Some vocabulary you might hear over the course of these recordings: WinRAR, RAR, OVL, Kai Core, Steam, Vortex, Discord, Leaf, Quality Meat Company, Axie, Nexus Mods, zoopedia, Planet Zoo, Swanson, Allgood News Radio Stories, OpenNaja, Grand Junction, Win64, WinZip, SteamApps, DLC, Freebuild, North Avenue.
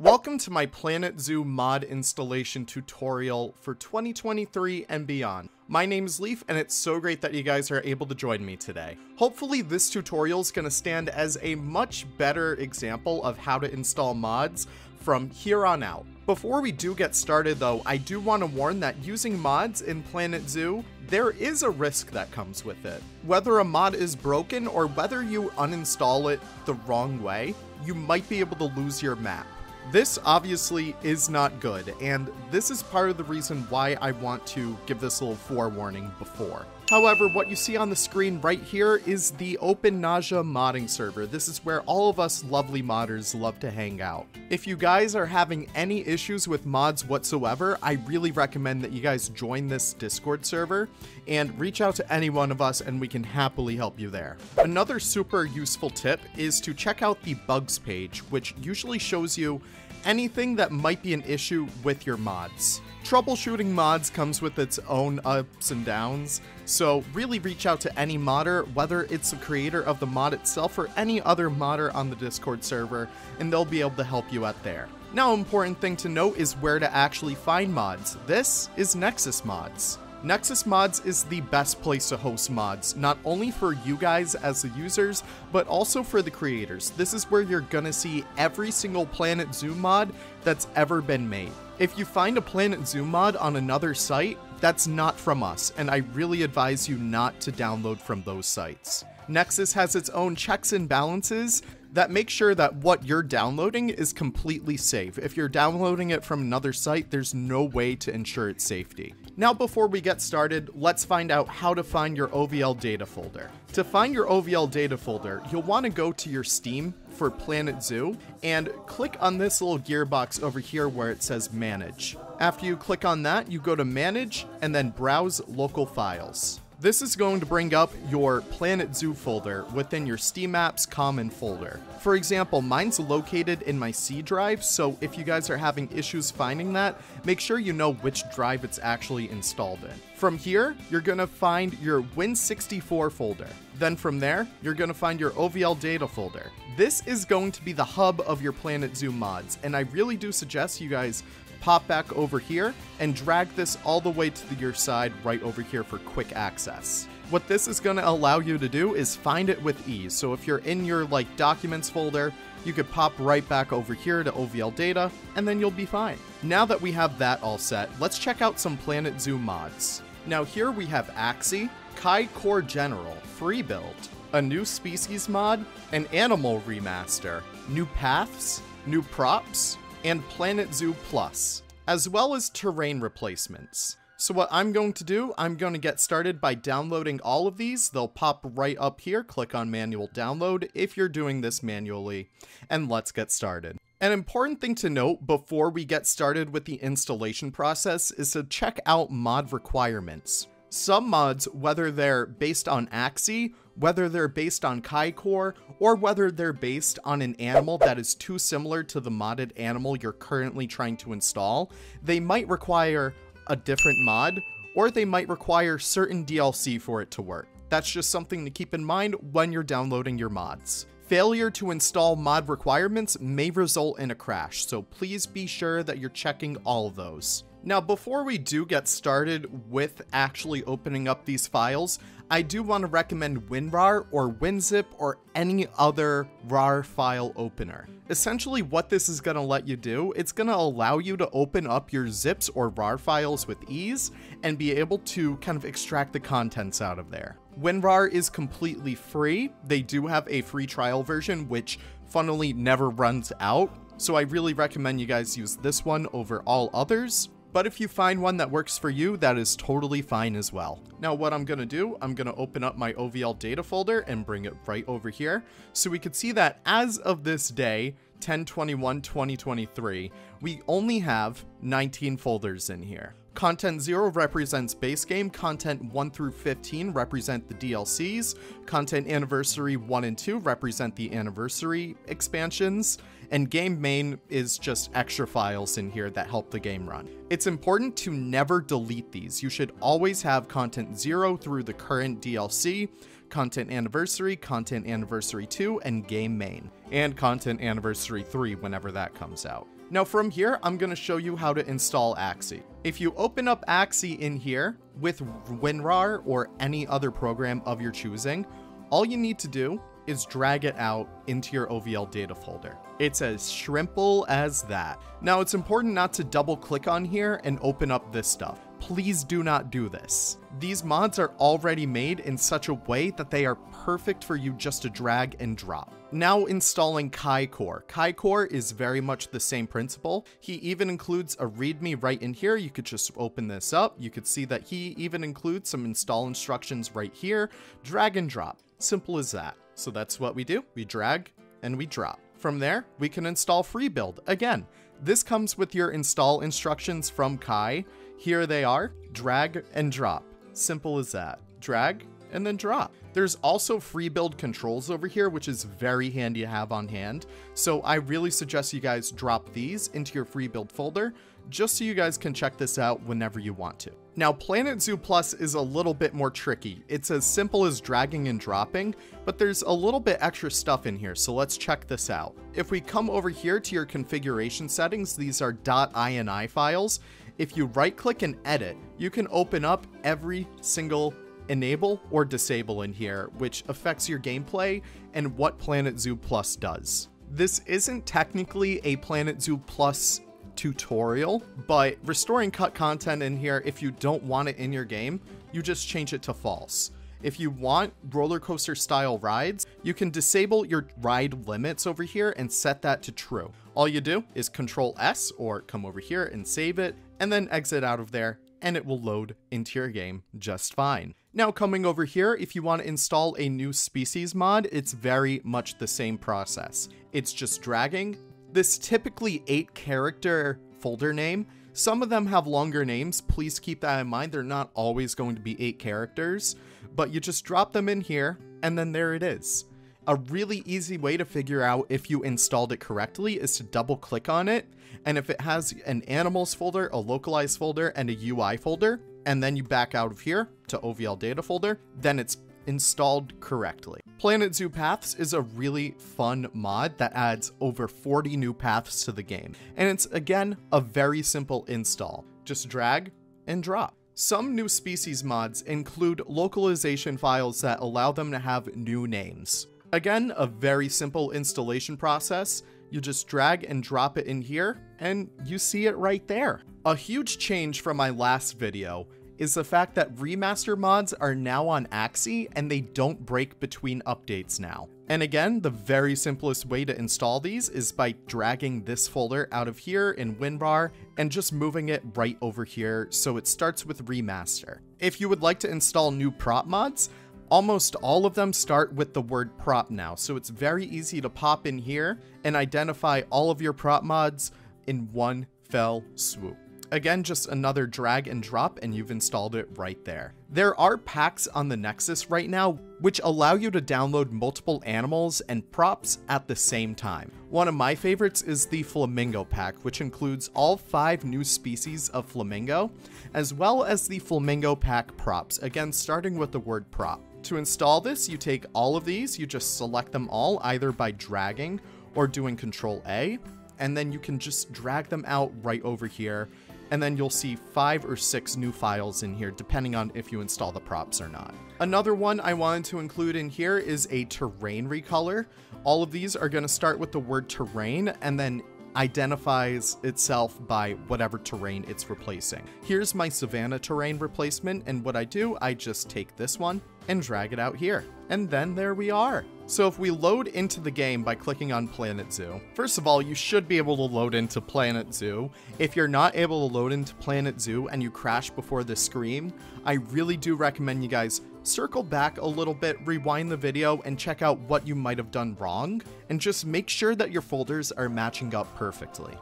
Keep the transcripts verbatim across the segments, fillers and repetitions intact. Welcome to my Planet Zoo mod installation tutorial for twenty twenty-three and beyond. My name is Leaf, and it's so great that you guys are able to join me today. Hopefully this tutorial is going to stand as a much better example of how to install mods from here on out. Before we do get started though, I do want to warn that using mods in Planet Zoo, there is a risk that comes with it. Whether a mod is broken or whether you uninstall it the wrong way, you might be able to lose your map. This obviously is not good, and this is part of the reason why I want to give this little forewarning before. However, what you see on the screen right here is the OpenNaja modding server. This is where all of us lovely modders love to hang out. If you guys are having any issues with mods whatsoever, I really recommend that you guys join this Discord server and reach out to any one of us and we can happily help you there. Another super useful tip is to check out the bugs page, which usually shows you anything that might be an issue with your mods. Troubleshooting mods comes with its own ups and downs, so really reach out to any modder, whether it's the creator of the mod itself or any other modder on the Discord server, and they'll be able to help you out there. Now, important thing to note is where to actually find mods. This is Nexus Mods. Nexus Mods is the best place to host mods, not only for you guys as the users, but also for the creators. This is where you're gonna see every single Planet Zoo mod that's ever been made. If you find a Planet Zoo mod on another site, that's not from us, and I really advise you not to download from those sites. Nexus has its own checks and balances that make sure that what you're downloading is completely safe. If you're downloading it from another site, there's no way to ensure its safety. Now, before we get started, let's find out how to find your O V L data folder. To find your O V L data folder, you'll want to go to your Steam for Planet Zoo and click on this little gearbox over here where it says Manage. After you click on that, you go to Manage and then Browse Local Files. This is going to bring up your Planet Zoo folder within your SteamApps common folder. For example, mine's located in my C drive, so if you guys are having issues finding that, make sure you know which drive it's actually installed in. From here, you're going to find your Win sixty-four folder. Then from there, you're going to find your O V L data folder. This is going to be the hub of your Planet Zoo mods, and I really do suggest you guys pop back over here and drag this all the way to the, your side right over here for quick access. What this is going to allow you to do is find it with ease. So if you're in your like documents folder, you could pop right back over here to O V L data and then you'll be fine. Now that we have that all set, let's check out some Planet Zoo mods. Now here we have Axie, Kai Core General, Freebuild, a new species mod, an animal remaster, new paths, new props, and Planet Zoo Plus, as well as terrain replacements. So what I'm going to do, I'm going to get started by downloading all of these. They'll pop right up here. Click on manual download if you're doing this manually, and let's get started. An important thing to note before we get started with the installation process is to check out mod requirements. Some mods, whether they're based on Axie, whether they're based on Kai Core, or whether they're based on an animal that is too similar to the modded animal you're currently trying to install, they might require a different mod, or they might require certain D L C for it to work. That's just something to keep in mind when you're downloading your mods. Failure to install mod requirements may result in a crash, so please be sure that you're checking all of those. Now, before we do get started with actually opening up these files, I do want to recommend WinRAR or WinZip or any other R A R file opener. Essentially what this is going to let you do, it's going to allow you to open up your zips or R A R files with ease and be able to kind of extract the contents out of there. WinRAR is completely free. They do have a free trial version, which funnily never runs out. So I really recommend you guys use this one over all others. But if you find one that works for you, that is totally fine as well. Now what I'm gonna do, I'm gonna open up my O V L data folder and bring it right over here. So we could see that as of this day, ten twenty-one twenty twenty-three, we only have nineteen folders in here. Content zero represents base game, content one through fifteen represent the D L Cs, content anniversary one and two represent the anniversary expansions, and game main is just extra files in here that help the game run. It's important to never delete these. You should always have content zero through the current D L C, Content Anniversary, Content Anniversary two, and Game Main, and Content Anniversary three whenever that comes out. Now from here, I'm going to show you how to install Axie. If you open up Axie in here with WinRAR or any other program of your choosing, all you need to do is drag it out into your O V L data folder. It's as shrimple as that. Now it's important not to double click on here and open up this stuff. Please do not do this. These mods are already made in such a way that they are perfect for you just to drag and drop. Now installing Kai Core. Kai Core is very much the same principle. He even includes a README right in here. You could just open this up. You could see that he even includes some install instructions right here. Drag and drop. Simple as that. So that's what we do. We drag and we drop. From there, we can install Freebuild. Again, this comes with your install instructions from Kai. Here they are, drag and drop. Simple as that. Drag and then drop. There's also Freebuild controls over here, which is very handy to have on hand. So I really suggest you guys drop these into your Freebuild folder, just so you guys can check this out whenever you want to. Now, Planet Zoo Plus is a little bit more tricky. It's as simple as dragging and dropping, but there's a little bit extra stuff in here, so let's check this out. If we come over here to your configuration settings, these are .ini files. If you right-click and edit, you can open up every single enable or disable in here, which affects your gameplay and what Planet Zoo Plus does. This isn't technically a Planet Zoo Plus tutorial, but restoring cut content in here, if you don't want it in your game, you just change it to false. If you want roller coaster style rides, you can disable your ride limits over here and set that to true. All you do is Control S or come over here and save it and then exit out of there, and it will load into your game just fine. Now coming over here, if you want to install a new species mod, it's very much the same process. It's just dragging this typically eight character folder name. Some of them have longer names, please keep that in mind. They're not always going to be eight characters, but you just drop them in here and then there it is. A really easy way to figure out if you installed it correctly is to double click on it. And if it has an animals folder, a localized folder, and a U I folder, and then you back out of here to O V L data folder, then it's installed correctly. Planet Zoo Paths is a really fun mod that adds over forty new paths to the game. And it's, again, a very simple install. Just drag and drop. Some new species mods include localization files that allow them to have new names. Again, a very simple installation process. You just drag and drop it in here, and you see it right there. A huge change from my last video is the fact that remaster mods are now on Axie and they don't break between updates now. And again, the very simplest way to install these is by dragging this folder out of here in WinRAR and just moving it right over here so it starts with remaster. If you would like to install new prop mods, almost all of them start with the word prop now, so it's very easy to pop in here and identify all of your prop mods in one fell swoop. Again, just another drag and drop and you've installed it right there. There are packs on the Nexus right now which allow you to download multiple animals and props at the same time. One of my favorites is the Flamingo pack, which includes all five new species of flamingo, as well as the Flamingo pack props, again starting with the word prop. To install this, you take all of these, you just select them all either by dragging or doing Control A, and then you can just drag them out right over here. And then you'll see five or six new files in here, depending on if you install the props or not. Another one I wanted to include in here is a terrain recolor. All of these are going to start with the word terrain and then identifies itself by whatever terrain it's replacing. Here's my savanna terrain replacement, and what I do, I just take this one and drag it out here. And then there we are. So if we load into the game by clicking on Planet Zoo, first of all, you should be able to load into Planet Zoo. If you're not able to load into Planet Zoo and you crash before the screen, I really do recommend you guys circle back a little bit, rewind the video, and check out what you might have done wrong, and just make sure that your folders are matching up perfectly.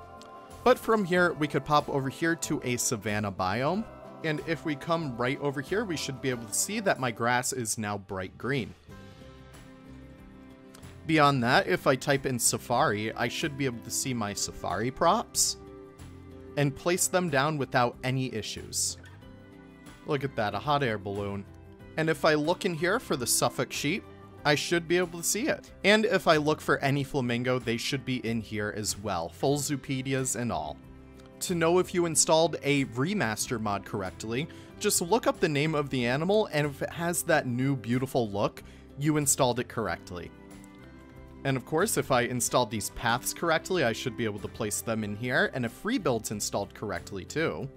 But from here, we could pop over here to a savanna biome. And if we come right over here, we should be able to see that my grass is now bright green. Beyond that, if I type in Safari, I should be able to see my Safari props and place them down without any issues. Look at that, a hot air balloon. And if I look in here for the Suffolk sheep, I should be able to see it. And if I look for any flamingo, they should be in here as well, full zoopedias and all. To know if you installed a remaster mod correctly, just look up the name of the animal, and if it has that new beautiful look, you installed it correctly. And of course, if I installed these paths correctly, I should be able to place them in here, and if Freebuild's installed correctly too,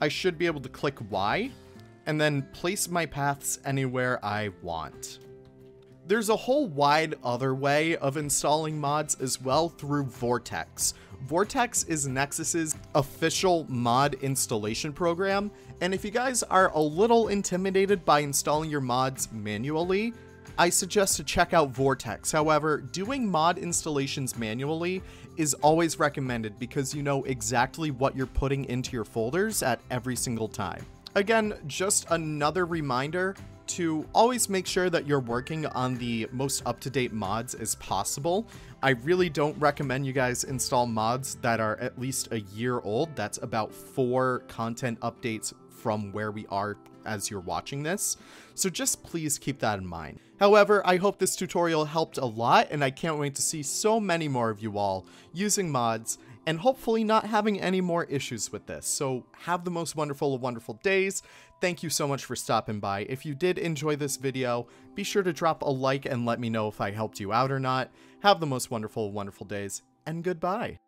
I should be able to click Y, and then place my paths anywhere I want. There's a whole wide other way of installing mods as well through Vortex. Vortex is Nexus's official mod installation program, and if you guys are a little intimidated by installing your mods manually, I suggest to check out Vortex. However, doing mod installations manually is always recommended because you know exactly what you're putting into your folders at every single time. Again, just another reminder to always make sure that you're working on the most up-to-date mods as possible. I really don't recommend you guys install mods that are at least a year old. That's about four content updates from where we are as you're watching this. So just please keep that in mind. However, I hope this tutorial helped a lot, and I can't wait to see so many more of you all using mods and hopefully not having any more issues with this. So have the most wonderful of wonderful days. Thank you so much for stopping by. If you did enjoy this video, be sure to drop a like and let me know if I helped you out or not. Have the most wonderful of wonderful days, and goodbye.